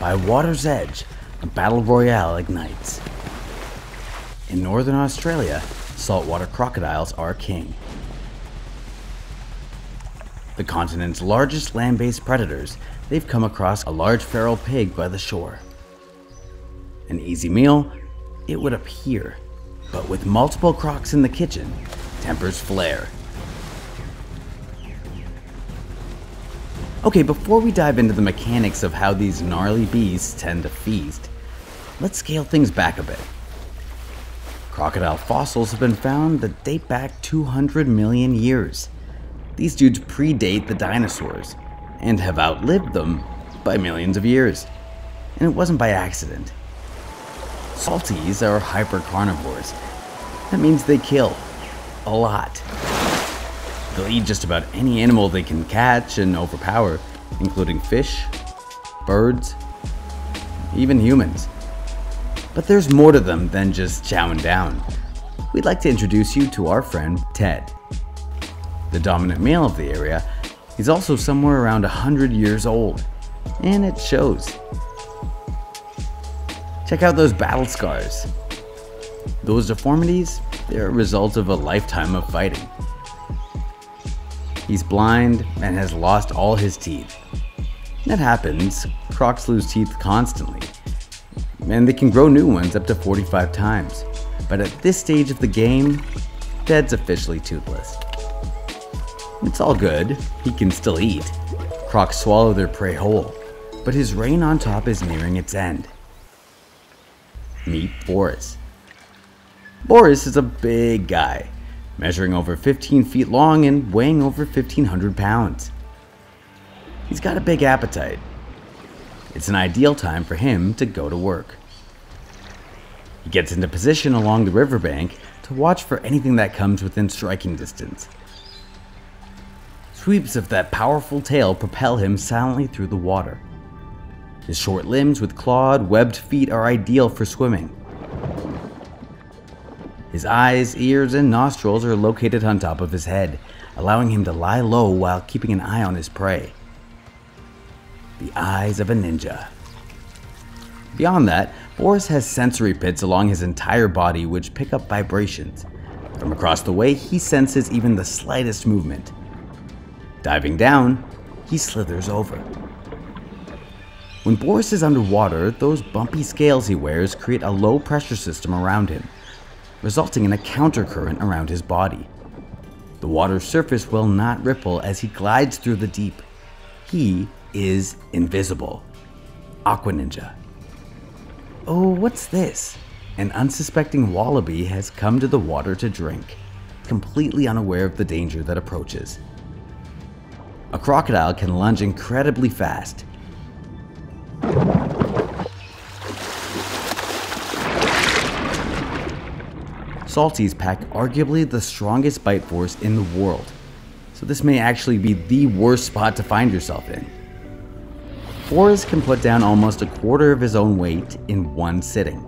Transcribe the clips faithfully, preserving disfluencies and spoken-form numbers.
By water's edge, a battle royale ignites. In northern Australia, saltwater crocodiles are king. The continent's largest land-based predators, they've come across a large feral pig by the shore. An easy meal, it would appear, but with multiple crocs in the kitchen, tempers flare. Okay, before we dive into the mechanics of how these gnarly beasts tend to feast, let's scale things back a bit. Crocodile fossils have been found that date back two hundred million years. These dudes predate the dinosaurs, and have outlived them by millions of years. And it wasn't by accident. Salties are hypercarnivores. That means they kill. A lot. They'll eat just about any animal they can catch and overpower, including fish, birds, even humans. But there's more to them than just chowing down. We'd like to introduce you to our friend Ted. The dominant male of the area, he's also somewhere around one hundred years old, and it shows. Check out those battle scars. Those deformities, they're a result of a lifetime of fighting. He's blind and has lost all his teeth. That happens, crocs lose teeth constantly, and they can grow new ones up to forty-five times. But at this stage of the game, Ted's officially toothless. It's all good, he can still eat. Crocs swallow their prey whole, but his reign on top is nearing its end. Meet Boris. Boris is a big guy, measuring over fifteen feet long and weighing over fifteen hundred pounds. He's got a big appetite. It's an ideal time for him to go to work. He gets into position along the riverbank to watch for anything that comes within striking distance. Sweeps of that powerful tail propel him silently through the water. His short limbs with clawed, webbed feet are ideal for swimming. His eyes, ears, and nostrils are located on top of his head, allowing him to lie low while keeping an eye on his prey. The eyes of a ninja. Beyond that, Boris has sensory pits along his entire body which pick up vibrations. From across the way, he senses even the slightest movement. Diving down, he slithers over. When Boris is underwater, those bumpy scales he wears create a low pressure system around him, resulting in a countercurrent around his body. The water's surface will not ripple as he glides through the deep. He is invisible. Aqua Ninja. Oh, what's this? An unsuspecting wallaby has come to the water to drink, completely unaware of the danger that approaches. A crocodile can lunge incredibly fast. Salties pack arguably the strongest bite force in the world, so this may actually be the worst spot to find yourself in. Forrest can put down almost a quarter of his own weight in one sitting.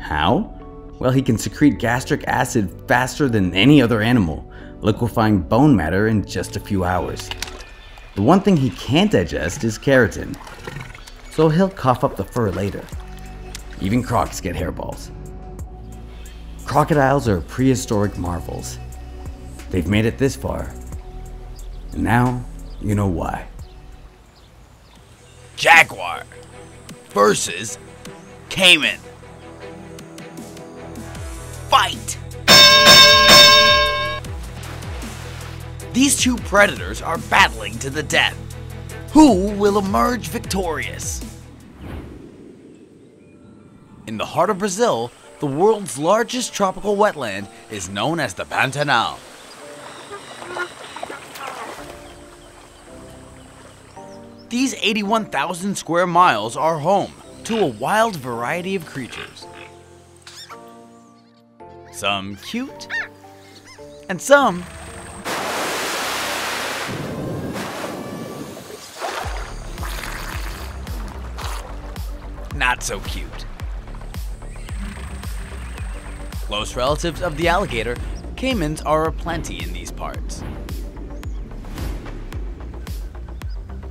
How? Well, he can secrete gastric acid faster than any other animal, liquefying bone matter in just a few hours. The one thing he can't digest is keratin, so he'll cough up the fur later. Even crocs get hairballs. Crocodiles are prehistoric marvels. They've made it this far, and now you know why. Jaguar versus Caiman. Fight! These two predators are battling to the death. Who will emerge victorious? In the heart of Brazil, the world's largest tropical wetland is known as the Pantanal. These eighty-one thousand square miles are home to a wild variety of creatures. Some cute, and some not so cute. Close relatives of the alligator, caimans are aplenty in these parts.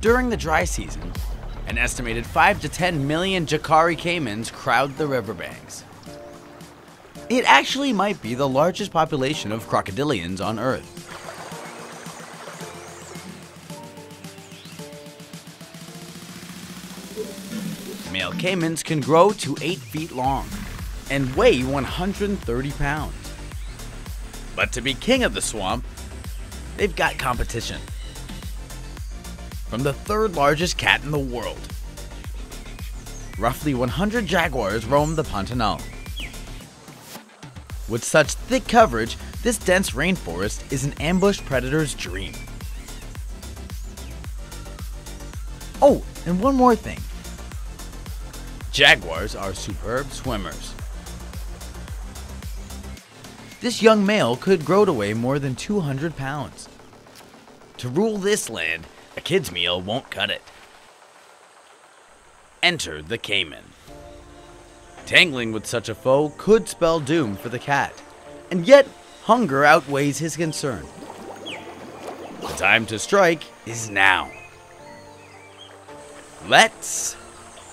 During the dry season, An estimated five to ten million Jacari caimans crowd the riverbanks. It actually might be the largest population of crocodilians on Earth. Male caimans can grow to eight feet long and weigh one hundred thirty pounds. But to be king of the swamp, they've got competition. From the third largest cat in the world, roughly one hundred jaguars roam the Pantanal. With such thick coverage, this dense rainforest is an ambush predator's dream. Oh, and one more thing. Jaguars are superb swimmers. This young male could grow to weigh more than two hundred pounds. To rule this land, a kid's meal won't cut it. Enter the caiman. Tangling with such a foe could spell doom for the cat, and yet hunger outweighs his concern. The time to strike is now. Let's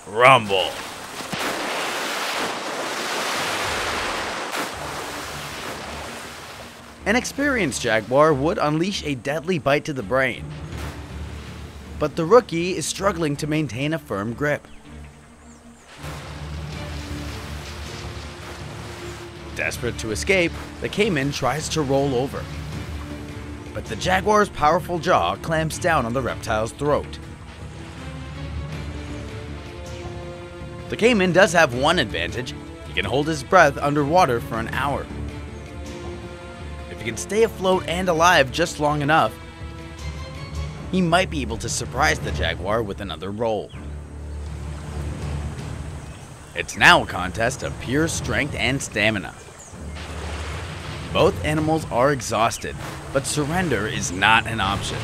rumble! An experienced jaguar would unleash a deadly bite to the brain, but the rookie is struggling to maintain a firm grip. Desperate to escape, the caiman tries to roll over, but the jaguar's powerful jaw clamps down on the reptile's throat. The caiman does have one advantage: he can hold his breath underwater for an hour. If he can stay afloat and alive just long enough, he might be able to surprise the jaguar with another roll. It's now a contest of pure strength and stamina. Both animals are exhausted, but surrender is not an option.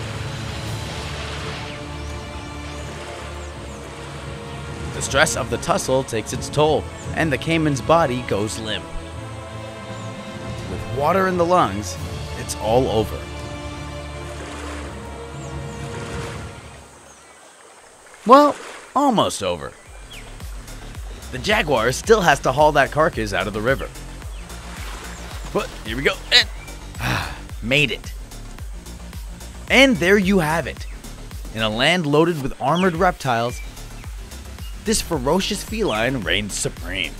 The stress of the tussle takes its toll, and the caiman's body goes limp. With water in the lungs, it's all over. Well, almost over. The jaguar still has to haul that carcass out of the river. But here we go. And, ah, made it. And there you have it. In a land loaded with armored reptiles, this ferocious feline reigns supreme.